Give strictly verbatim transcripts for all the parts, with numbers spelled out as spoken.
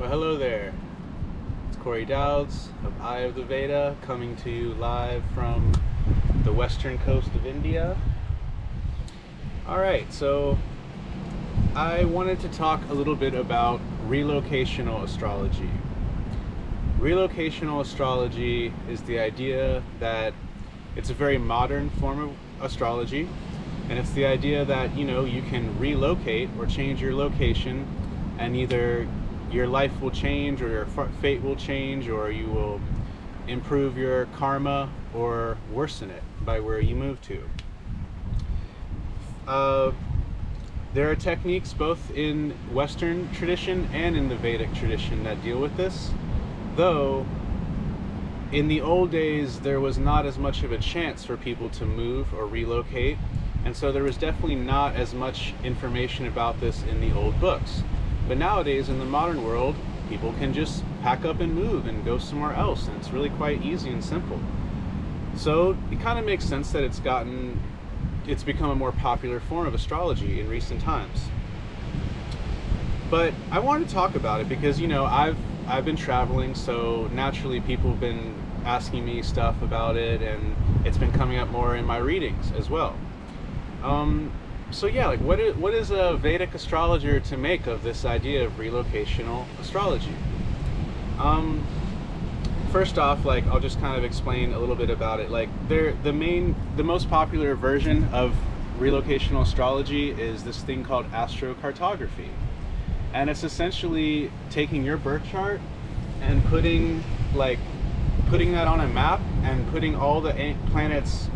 Well, hello there. It's Corey Dowds of Eye of the Veda, coming to you live from the western coast of India. Alright, so I wanted to talk a little bit about relocational astrology. Relocational astrology is the idea that it's a very modern form of astrology, and it's the idea that, you know, you can relocate or change your location, and either your life will change, or your fate will change, or you will improve your karma or worsen it by where you move to. Uh, there are techniques both in Western tradition and in the Vedic tradition that deal with this, though in the old days there was not as much of a chance for people to move or relocate, and so there was definitely not as much information about this in the old books. But nowadays, in the modern world, people can just pack up and move and go somewhere else, and it's really quite easy and simple. So it kind of makes sense that it's gotten, it's become a more popular form of astrology in recent times. But I want to talk about it because, you know, I've I've been traveling, so naturally people have been asking me stuff about it, and it's been coming up more in my readings as well. Um, So yeah, like what is, what is a Vedic astrologer to make of this idea of relocational astrology? Um, first off, like I'll just kind of explain a little bit about it. Like there, the main, the most popular version of relocational astrology is this thing called astrocartography, and it's essentially taking your birth chart and putting like putting that on a map and putting all the planets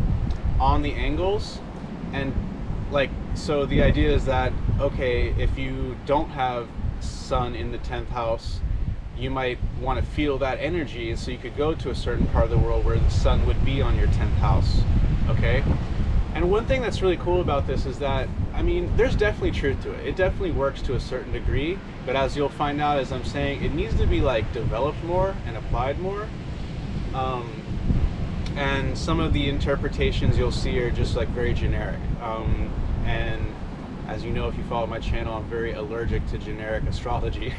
on the angles and. Like, so the idea is that, okay, if you don't have sun in the tenth house, you might want to feel that energy, and so you could go to a certain part of the world where the sun would be on your tenth house, okay? And one thing that's really cool about this is that, I mean, there's definitely truth to it. It definitely works to a certain degree, but as you'll find out, as I'm saying, it needs to be, like, developed more and applied more. Um, and some of the interpretations you'll see are just, like, very generic. Um, and as you know, if you follow my channel, I'm very allergic to generic astrology.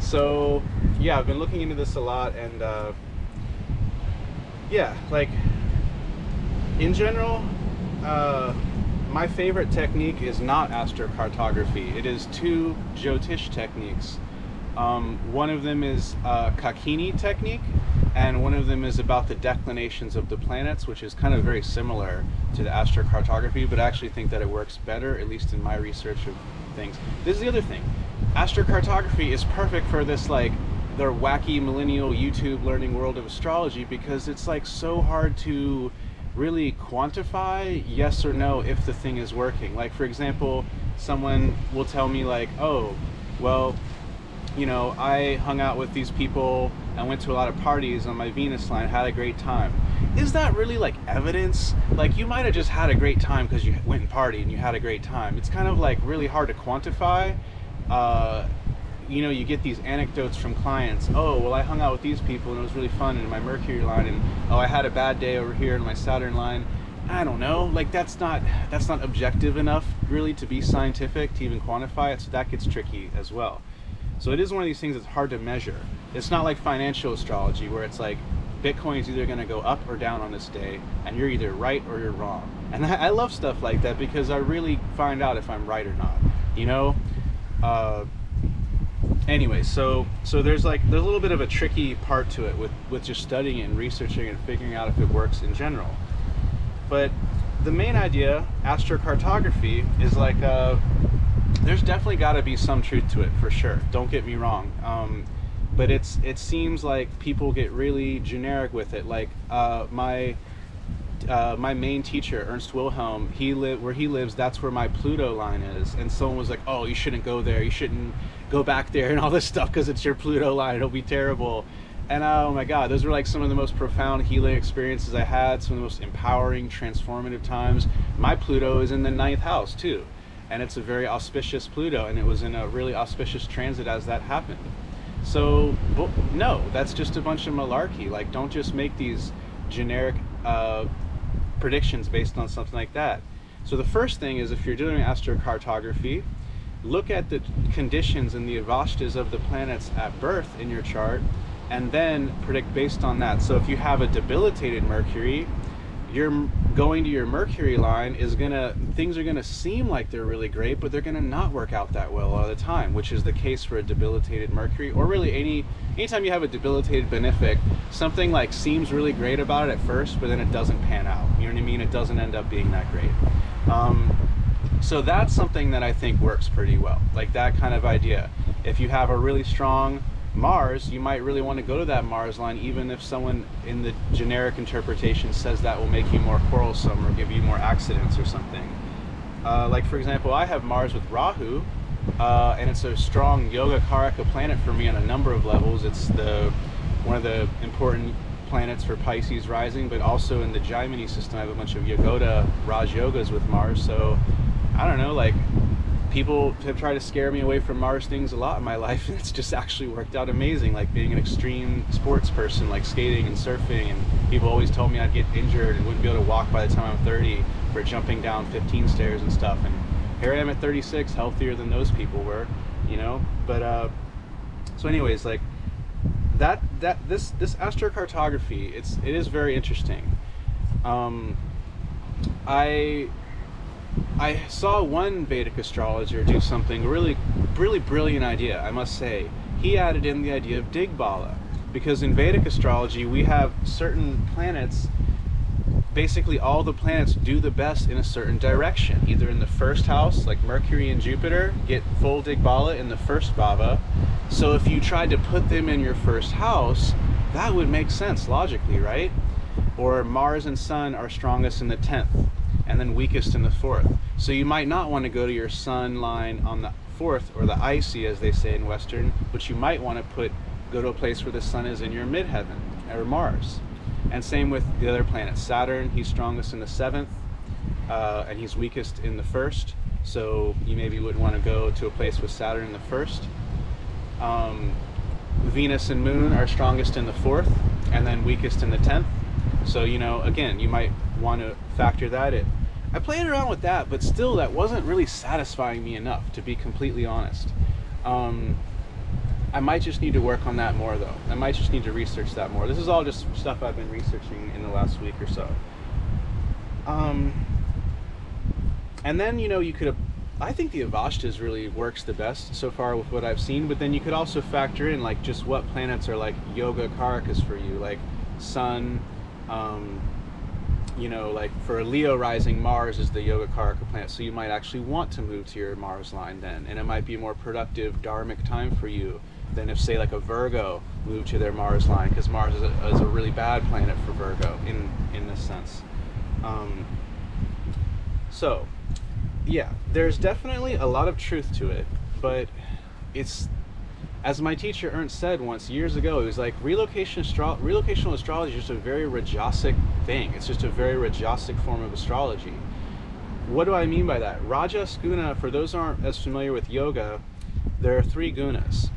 So yeah, I've been looking into this a lot, and uh, yeah, like in general, uh, my favorite technique is not astrocartography. It is two Jyotish techniques. Um, one of them is uh, Kakini technique, and one of them is about the declinations of the planets, which is kind of very similar to the astrocartography, but I actually think that it works better, at least in my research of things. This is the other thing. Astrocartography is perfect for this, like, the wacky millennial YouTube learning world of astrology, because it's, like, so hard to really quantify yes or no if the thing is working. Like, for example, someone will tell me, like, oh, well, you know, I hung out with these people, I went to a lot of parties on my Venus line, had a great time. Is that really, like, evidence? Like, you might have just had a great time because you went and partied and you had a great time. It's kind of, like, really hard to quantify. Uh, you know, you get these anecdotes from clients. Oh, well, I hung out with these people and it was really fun in my Mercury line, and oh, I had a bad day over here in my Saturn line. I don't know. Like, that's not that's not objective enough, really, to be scientific, to even quantify it. So that gets tricky as well. So it is one of these things that's hard to measure. It's not like financial astrology, where it's like Bitcoin is either going to go up or down on this day, and you're either right or you're wrong. And I love stuff like that because I really find out if I'm right or not, you know? Uh, anyway, so so there's like there's a little bit of a tricky part to it with, with just studying it and researching and figuring out if it works in general. But the main idea, astrocartography, is like a... There's definitely got to be some truth to it, for sure. Don't get me wrong, um, but it's it seems like people get really generic with it. Like uh, my uh, my main teacher, Ernst Wilhelm, he lived where he lives. That's where my Pluto line is, and someone was like, "Oh, you shouldn't go there. You shouldn't go back there and all this stuff because it's your Pluto line. It'll be terrible." And oh my God, those were like some of the most profound healing experiences I had. Some of the most empowering, transformative times. My Pluto is in the ninth house too. And it's a very auspicious Pluto, and it was in a really auspicious transit as that happened. So, no, that's just a bunch of malarkey. Like, don't just make these generic uh, predictions based on something like that. So the first thing is, if you're doing astrocartography, look at the conditions and the avashtas of the planets at birth in your chart, and then predict based on that. So if you have a debilitated Mercury, you're going to your Mercury line is gonna, things are gonna seem like they're really great, but they're gonna not work out that well all the time, which is the case for a debilitated Mercury, or really any, anytime you have a debilitated benefic, something like seems really great about it at first, but then it doesn't pan out. You know what I mean? It doesn't end up being that great. Um, so that's something that I think works pretty well, like that kind of idea. If you have a really strong Mars, you might really want to go to that Mars line, even if someone in the generic interpretation says that will make you more quarrelsome or give you more accidents or something. Uh, like for example, I have Mars with Rahu, uh, and it's a strong Yogacaraka planet for me on a number of levels. It's the one of the important planets for Pisces rising, but also in the Jaimini system, I have a bunch of Yogoda Raj Yogas with Mars. So I don't know, like, people have tried to scare me away from Mars things a lot in my life, and it's just actually worked out amazing, like being an extreme sports person, like skating and surfing, and people always told me I'd get injured and wouldn't be able to walk by the time I'm thirty for jumping down fifteen stairs and stuff, and here I am at thirty-six, healthier than those people were, you know? But, uh, so anyways, like, that, that, this, this astrocartography, it's, it is very interesting. Um, I... I saw one Vedic astrologer do something really, really brilliant idea, I must say. He added in the idea of Digbala, because in Vedic astrology we have certain planets, basically all the planets do the best in a certain direction, either in the first house, like Mercury and Jupiter, get full Digbala in the first Bhava. So if you tried to put them in your first house, that would make sense logically, right? Or Mars and Sun are strongest in the tenth. And then weakest in the fourth. So you might not want to go to your sun line on the fourth, or the icy as they say in Western, but you might want to put, go to a place where the sun is in your midheaven, or Mars. And same with the other planets. Saturn, he's strongest in the seventh, uh, and he's weakest in the first. So you maybe would want to go to a place with Saturn in the first. Um, Venus and Moon are strongest in the fourth, and then weakest in the tenth. So, you know, again, you might want to factor that in. I played around with that, but still that wasn't really satisfying me enough, to be completely honest. Um, I might just need to work on that more though. I might just need to research that more. This is all just stuff I've been researching in the last week or so. Um, and then, you know, you could, I think the Avashtas really works the best so far with what I've seen, but then you could also factor in like just what planets are like yoga karakas for you, like Sun, um, you know, like for a Leo rising, Mars is the Yogacaraka planet, so you might actually want to move to your Mars line then, and it might be a more productive dharmic time for you than if, say, like a Virgo moved to their Mars line, because Mars is a, is a really bad planet for Virgo in in this sense. Um, so yeah, there's definitely a lot of truth to it, but it's, as my teacher Ernst said once years ago, he was like, relocation astro relocational astrology is just a very Rajasic thing. It's just a very Rajasic form of astrology. What do I mean by that? Rajas guna, for those who aren't as familiar with yoga, there are three gunas,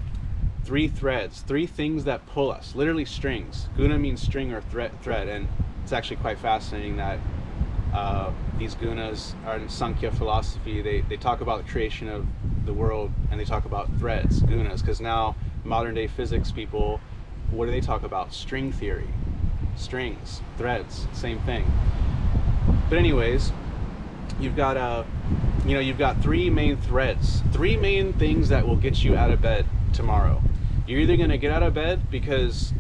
three threads, three things that pull us, literally strings. Guna means string or thre thread, and it's actually quite fascinating that uh, these gunas are in Sankhya philosophy. They, they talk about the creation of the world, and they talk about threads, gunas, because now modern day physics people, what do they talk about? String theory, strings, threads, same thing. But anyways, you've got uh, you know, you've got three main threads, three main things that will get you out of bed tomorrow. You're either going to get out of bed because,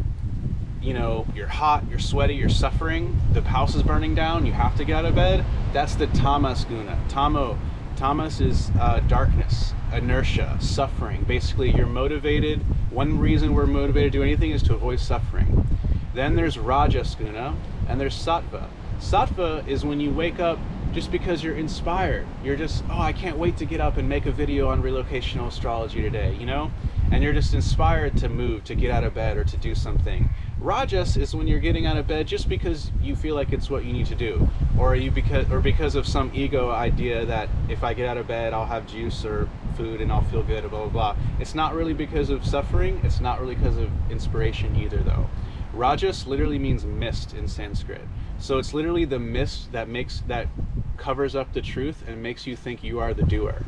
you know, you're hot, you're sweaty, you're suffering, the house is burning down, you have to get out of bed. That's the tamas guna. Tamo. Tamas is uh, darkness, inertia, suffering. Basically, you're motivated. One reason we're motivated to do anything is to avoid suffering. Then there's Rajas guna, and there's Sattva. Sattva is when you wake up just because you're inspired. You're just, oh, I can't wait to get up and make a video on relocational astrology today, you know? And you're just inspired to move, to get out of bed, or to do something. Rajas is when you're getting out of bed just because you feel like it's what you need to do, or you because or because of some ego idea that if I get out of bed I'll have juice or food and I'll feel good, blah blah blah. It's not really because of suffering, it's not really because of inspiration either though. Rajas literally means mist in Sanskrit. So it's literally the mist that makes that covers up the truth and makes you think you are the doer.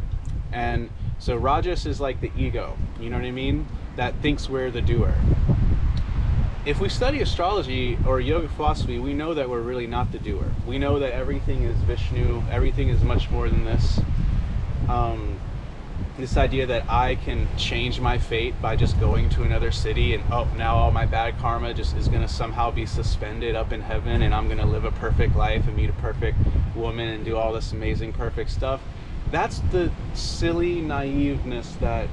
And So Rajas is like the ego, you know what I mean? That thinks we're the doer. If we study astrology or yoga philosophy, we know that we're really not the doer. We know that everything is Vishnu, everything is much more than this. Um, this idea that I can change my fate by just going to another city and oh, now all my bad karma just is gonna somehow be suspended up in heaven and I'm gonna live a perfect life and meet a perfect woman and do all this amazing, perfect stuff. That's the silly naiveness that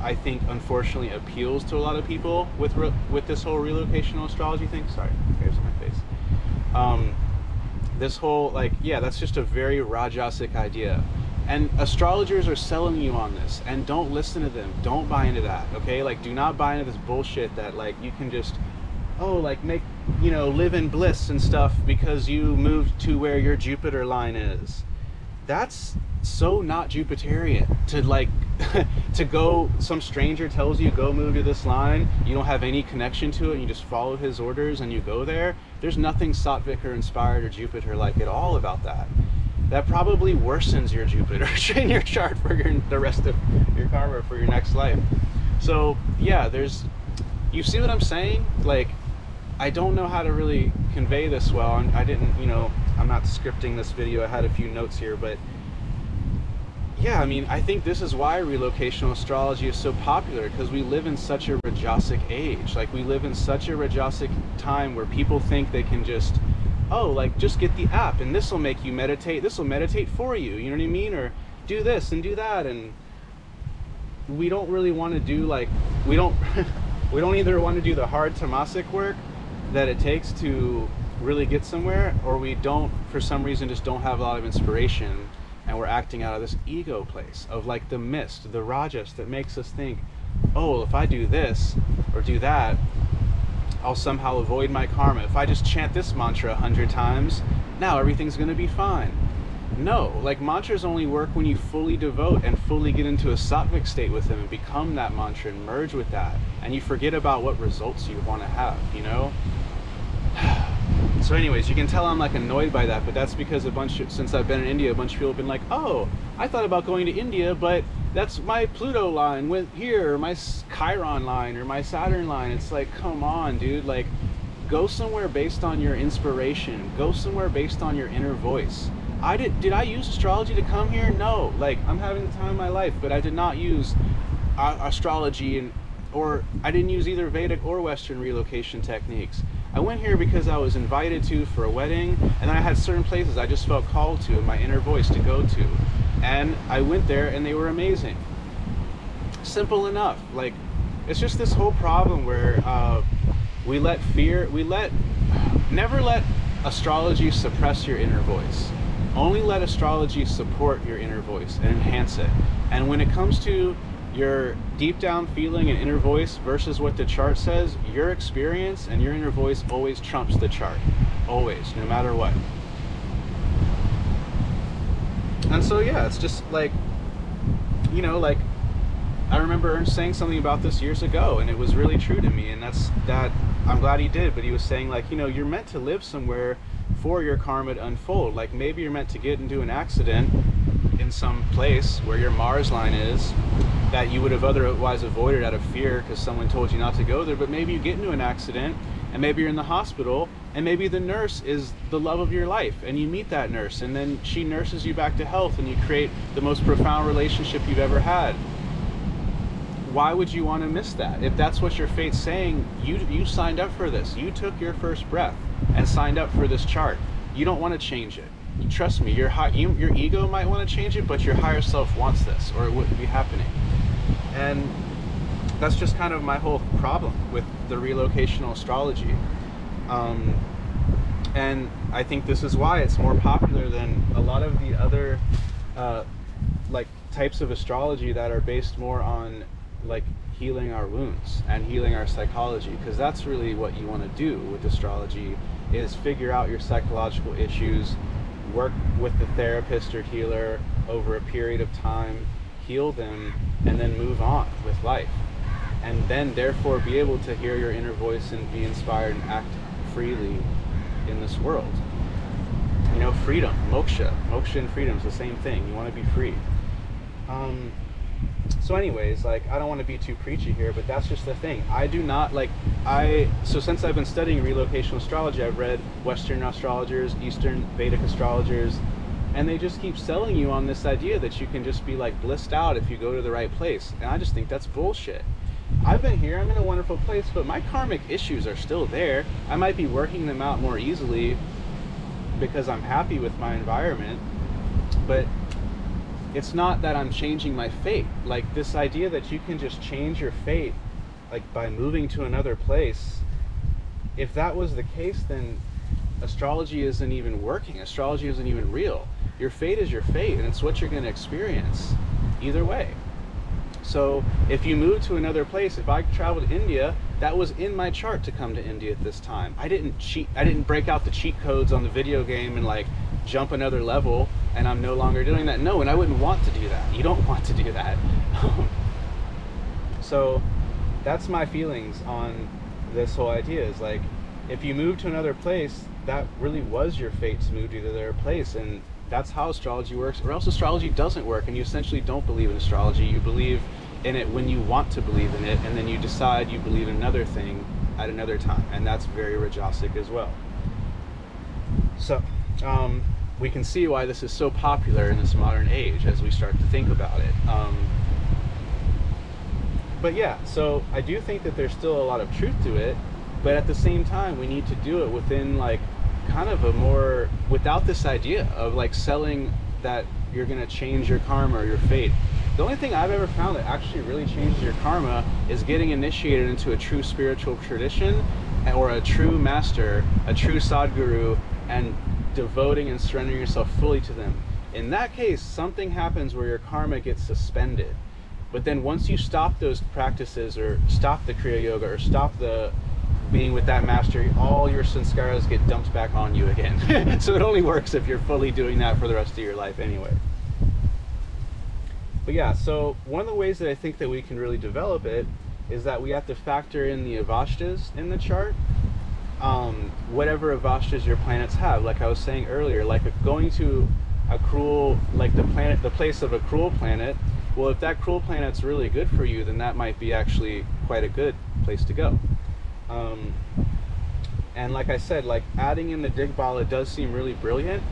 I think unfortunately appeals to a lot of people with re with this whole relocational astrology thing. Sorry, here's my face. Um, this whole like, yeah, that's just a very Rajasic idea. And astrologers are selling you on this, and don't listen to them. Don't buy into that, okay? Like, do not buy into this bullshit that like you can just, oh, like make, you know, live in bliss and stuff because you moved to where your Jupiter line is. That's so not Jupiterian to like to go, some stranger tells you go move to this line, you don't have any connection to it, and you just follow his orders and you go there. There's nothing Sattvic or inspired or Jupiter like at all about that. That probably worsens your Jupiter in your chart for your, the rest of your karma for your next life. So yeah, there's, you see what I'm saying? Like, I don't know how to really convey this well. I'm, I didn't, you know, I'm not scripting this video. I had a few notes here, but yeah, I mean, I think this is why relocational astrology is so popular, because we live in such a Rajasic age. Like, we live in such a Rajasic time where people think they can just, oh, like, just get the app and this will make you meditate. This will meditate for you. You know what I mean? Or do this and do that. And we don't really want to do, like, we don't, we don't either want to do the hard tamasic work that it takes to really get somewhere, or we don't, for some reason, just don't have a lot of inspiration. And we're acting out of this ego place of like the mist, the Rajas that makes us think, oh, well, if I do this or do that, I'll somehow avoid my karma. If I just chant this mantra a hundred times, now everything's gonna be fine. No, like mantras only work when you fully devote and fully get into a sattvic state with them and become that mantra and merge with that. And you forget about what results you wanna have, you know? So anyways, you can tell I'm like annoyed by that, but that's because a bunch of, since I've been in India, a bunch of people have been like, oh, I thought about going to India, but that's my Pluto line went here, or my Chiron line, or my Saturn line. It's like, come on, dude, like, go somewhere based on your inspiration. Go somewhere based on your inner voice. I did, did I use astrology to come here? No, like, I'm having the time of my life, but I did not use uh, astrology, and or I didn't use either Vedic or Western relocation techniques. I went here because I was invited to for a wedding, and then I had certain places I just felt called to in my inner voice to go to. And I went there and they were amazing. Simple enough. Like, it's just this whole problem where uh, we let fear, we let, never let astrology suppress your inner voice. Only let astrology support your inner voice and enhance it. And when it comes to your deep down feeling and inner voice versus what the chart says, your experience and your inner voice always trumps the chart. Always, no matter what. And so yeah, it's just like, you know, like, I remember Ernst saying something about this years ago and it was really true to me, and that's that, I'm glad he did, but he was saying like, you know, you're meant to live somewhere for your karma to unfold. Like, maybe you're meant to get into an accident in some place where your Mars line is that you would have otherwise avoided out of fear because someone told you not to go there, but maybe you get into an accident and maybe you're in the hospital and maybe the nurse is the love of your life and you meet that nurse and then she nurses you back to health and you create the most profound relationship you've ever had. Why would you want to miss that? If that's what your fate's saying, you, you signed up for this. You took your first breath and signed up for this chart. You don't want to change it. Trust me, your, high, you, your ego might want to change it, but your higher self wants this or it wouldn't be happening. And that's just kind of my whole problem with the relocational astrology. Um, and I think this is why it's more popular than a lot of the other uh, like types of astrology that are based more on like healing our wounds and healing our psychology, because that's really what you want to do with astrology, is figure out your psychological issues, work with the therapist or healer over a period of time, heal them, and then move on with life, and then therefore be able to hear your inner voice and be inspired and act freely in this world. You know, freedom, moksha. Moksha and freedom is the same thing. You want to be free. Um, So anyways, like, I don't want to be too preachy here, but that's just the thing. I do not, like, I, so since I've been studying relocational astrology, I've read Western astrologers, Eastern Vedic astrologers, and they just keep selling you on this idea that you can just be, like, blissed out if you go to the right place. And I just think that's bullshit. I've been here, I'm in a wonderful place, but my karmic issues are still there. I might be working them out more easily because I'm happy with my environment, but it's not that I'm changing my fate. Like, this idea that you can just change your fate, like, by moving to another place, if that was the case, then astrology isn't even working. Astrology isn't even real. Your fate is your fate, and it's what you're going to experience either way. So if you move to another place, if I traveled to India, that was in my chart to come to India at this time. I didn't cheat. I didn't break out the cheat codes on the video game and, like, jump another level, and I'm no longer doing that. No, and I wouldn't want to do that. You don't want to do that. So that's my feelings on this whole idea, is like, if you move to another place, that really was your fate to move to the other place, and that's how astrology works, or else astrology doesn't work, and you essentially don't believe in astrology. You believe in it when you want to believe in it, and then you decide you believe in another thing at another time, and that's very Rajasic as well. So um, we can see why this is so popular in this modern age as we start to think about it. Um, but yeah, so I do think that there's still a lot of truth to it, but at the same time, we need to do it within, like, kind of a more, without this idea of, like, selling that you're going to change your karma or your fate. The only thing I've ever found that actually really changes your karma is getting initiated into a true spiritual tradition, or a true master, a true sadguru, and devoting and surrendering yourself fully to them. In that case, something happens where your karma gets suspended. But then once you stop those practices, or stop the Kriya yoga, or stop the being with that master, all your sanskaras get dumped back on you again. So it only works if you're fully doing that for the rest of your life anyway. But yeah, so one of the ways that I think that we can really develop it is that we have to factor in the avashtas in the chart. Um, whatever avashtas your planets have, like I was saying earlier, like going to a cruel, like the planet, the place of a cruel planet. Well, if that cruel planet's really good for you, then that might be actually quite a good place to go. Um, and like I said, like adding in the Digbala does seem really brilliant.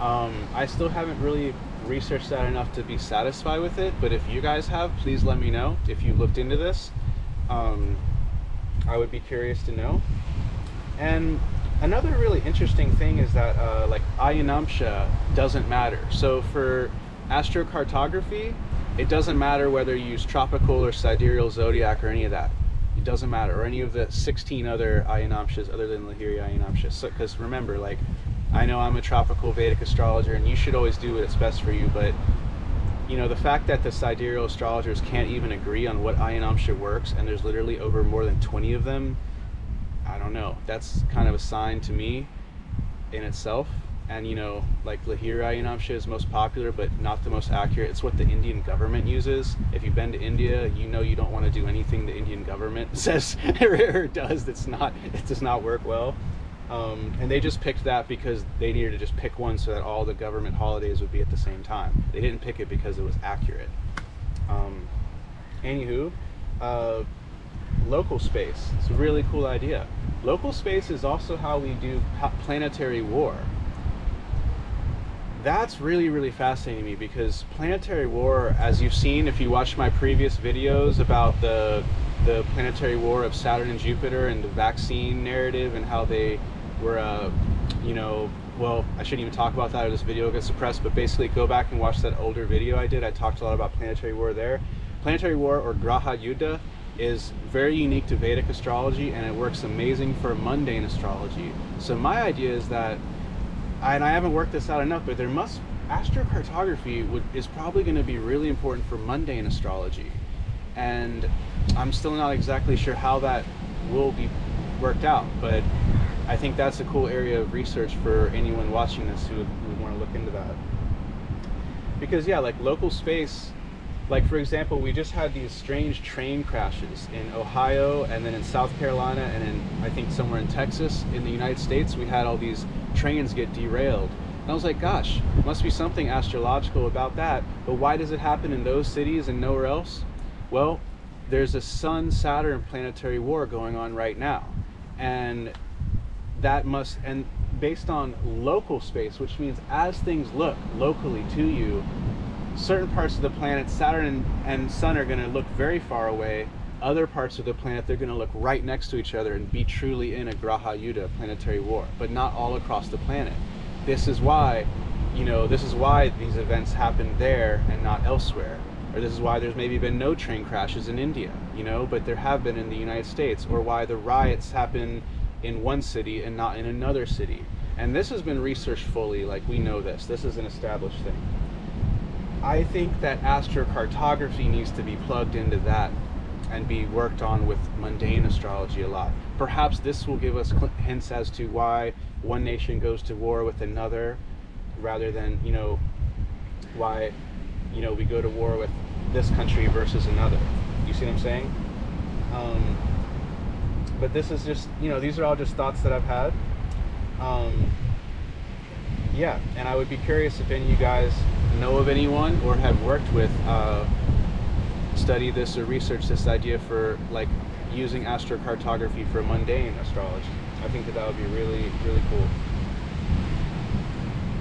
Um, I still haven't really researched that enough to be satisfied with it, but if you guys have, please let me know if you looked into this. Um, I would be curious to know. And another really interesting thing is that uh, like Ayanamsha doesn't matter. So for astrocartography, it doesn't matter whether you use tropical or sidereal zodiac or any of that. It doesn't matter, or any of the sixteen other Ayanamshas other than Lahiri Ayanamsha. Because so, remember, like, I know I'm a tropical Vedic astrologer, and you should always do what's best for you, but, you know, the fact that the sidereal astrologers can't even agree on what Ayanamsha works, and there's literally over more than twenty of them, I don't know. That's kind of a sign to me in itself. And, you know, like, Lahiri Ayanamsha is most popular, but not the most accurate. It's what the Indian government uses. If you've been to India, you know you don't want to do anything the Indian government says or does. That's not, it does not work well. Um, and they just picked that because they needed to just pick one so that all the government holidays would be at the same time. They didn't pick it because it was accurate. Um, anywho, uh, local space. It's a really cool idea. Local space is also how we do planetary war. That's really, really fascinating to me, because planetary war, as you've seen if you watch my previous videos about the the planetary war of Saturn and Jupiter and the vaccine narrative and how they were, uh, you know, well, I shouldn't even talk about that or this video gets suppressed, but basically go back and watch that older video I did. I talked a lot about planetary war there. Planetary war, or Graha Yuddha, is very unique to Vedic astrology, and it works amazing for mundane astrology. So my idea is that, and I haven't worked this out enough, but there must, astrocartography would, is probably going to be really important for mundane astrology. And I'm still not exactly sure how that will be worked out, but I think that's a cool area of research for anyone watching this who would, would want to look into that. Because yeah, like local space, like for example, we just had these strange train crashes in Ohio, and then in South Carolina, and in, I think somewhere in Texas, in the United States, we had all these trains get derailed. And I was like, gosh, must be something astrological about that. But why does it happen in those cities and nowhere else? Well, there's a Sun-Saturn planetary war going on right now. And that must, and based on local space, which means as things look locally to you, certain parts of the planet, Saturn and Sun, are going to look very far away. Other parts of the planet, they're going to look right next to each other and be truly in a Graha Yuddha planetary war, but not all across the planet. This is why, you know, this is why these events happen there and not elsewhere. Or this is why there's maybe been no train crashes in India, you know, but there have been in the United States. Or why the riots happen in one city and not in another city. And this has been researched fully, like we know this. This is an established thing. I think that astrocartography needs to be plugged into that and be worked on with mundane astrology a lot. Perhaps this will give us hints as to why one nation goes to war with another, rather than, you know, why, you know, we go to war with this country versus another. You see what I'm saying? Um, but this is just, you know, these are all just thoughts that I've had. Um, yeah, and I would be curious if any of you guys know of anyone or have worked with, uh, study this or research this idea for, like, using astrocartography for mundane astrology. I think that that would be really, really cool.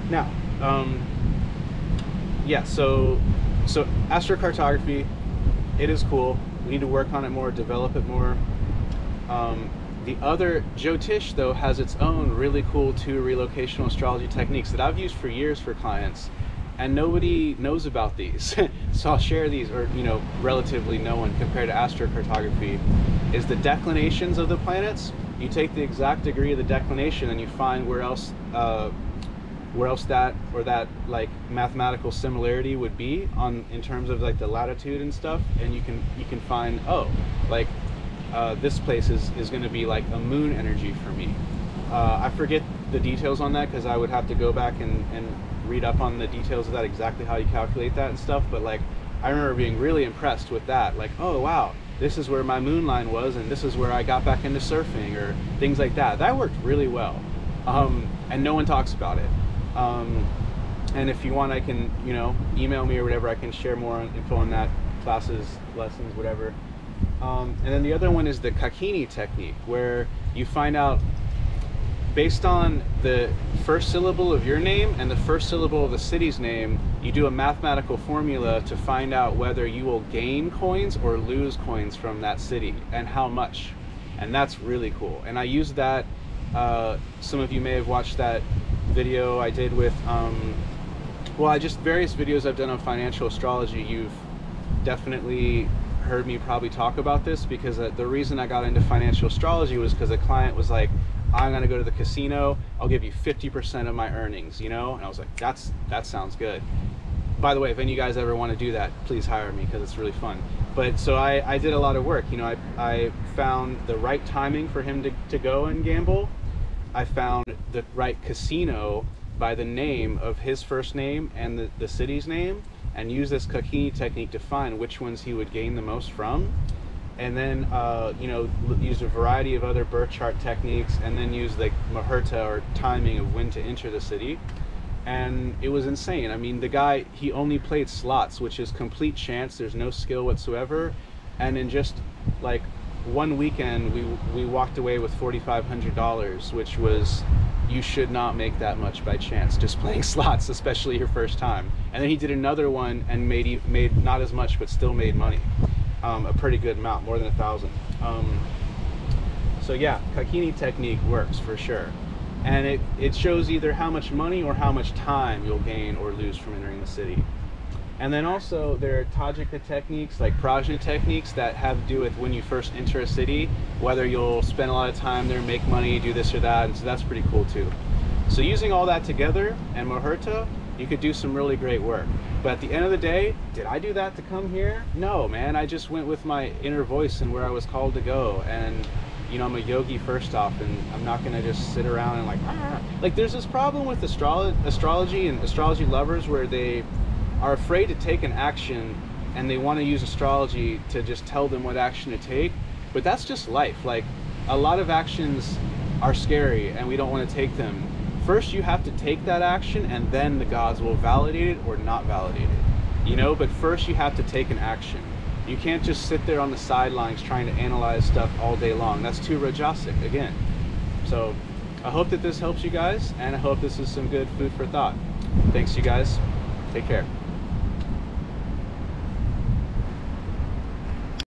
Now, um, yeah, so, so astrocartography, it is cool. We need to work on it more, develop it more. Um, the other, Jyotish, though, has its own really cool two relocational astrology techniques that I've used for years for clients. And nobody knows about these. So I'll share these, or, you know, relatively no one compared to astrocartography, is the declinations of the planets. You take the exact degree of the declination and you find where else, uh, where else that, or that, like, mathematical similarity would be on, in terms of, like, the latitude and stuff. And you can, you can find, oh, like, uh, this place is, is gonna be like a moon energy for me. Uh, I forget the details on that because I would have to go back and, and read up on the details of that, exactly how you calculate that and stuff. But, like, I remember being really impressed with that. Like, oh wow, this is where my moon line was, and this is where I got back into surfing, or things like that. That worked really well. Um, and no one talks about it. Um, and if you want, I can, you know, email me or whatever. I can share more info on that, classes, lessons, whatever. Um, and then the other one is the Kakini technique, where you find out, based on the first syllable of your name and the first syllable of the city's name, you do a mathematical formula to find out whether you will gain coins or lose coins from that city and how much. And that's really cool. And I use that, uh, some of you may have watched that video I did with, um, well, I just, various videos I've done on financial astrology. You've definitely heard me probably talk about this, because the reason I got into financial astrology was because a client was like, I'm gonna go to the casino, I'll give you fifty percent of my earnings, you know? And I was like, that's, that sounds good. By the way, if any of you guys ever wanna do that, please hire me, because it's really fun. But so I, I did a lot of work, you know, I, I found the right timing for him to, to go and gamble. I found the right casino by the name of his first name and the, the city's name, and used this Kakini technique to find which ones he would gain the most from. And then, uh, you know, used a variety of other birth chart techniques, and then used, like, Mahurta, or timing of when to enter the city. And it was insane. I mean, the guy, he only played slots, which is complete chance. There's no skill whatsoever. And in just, like, one weekend, we, we walked away with forty-five hundred dollars, which was, you should not make that much by chance, just playing slots, especially your first time. And then he did another one and made, made not as much, but still made money. Um, a pretty good amount, more than a thousand. Um, so yeah, Kakini technique works for sure. And it, it shows either how much money or how much time you'll gain or lose from entering the city. And then also there are Tajika techniques, like Prajna techniques, that have to do with when you first enter a city, whether you'll spend a lot of time there, make money, do this or that, and so that's pretty cool too. So using all that together and Mahurta, you could do some really great work. But at the end of the day, did I do that to come here? No, man, I just went with my inner voice and where I was called to go. And, you know, I'm a yogi first off, and I'm not gonna just sit around and like, ah. Like, there's this problem with astro astrology and astrology lovers where they are afraid to take an action, and they wanna use astrology to just tell them what action to take. But that's just life. Like, a lot of actions are scary and we don't wanna take them. first you have to take that action, and then the gods will validate it or not validate it. You know, but first you have to take an action. You can't just sit there on the sidelines trying to analyze stuff all day long. That's too Rajasic again. So I hope that this helps you guys, and I hope this is some good food for thought. Thanks you guys. Take care.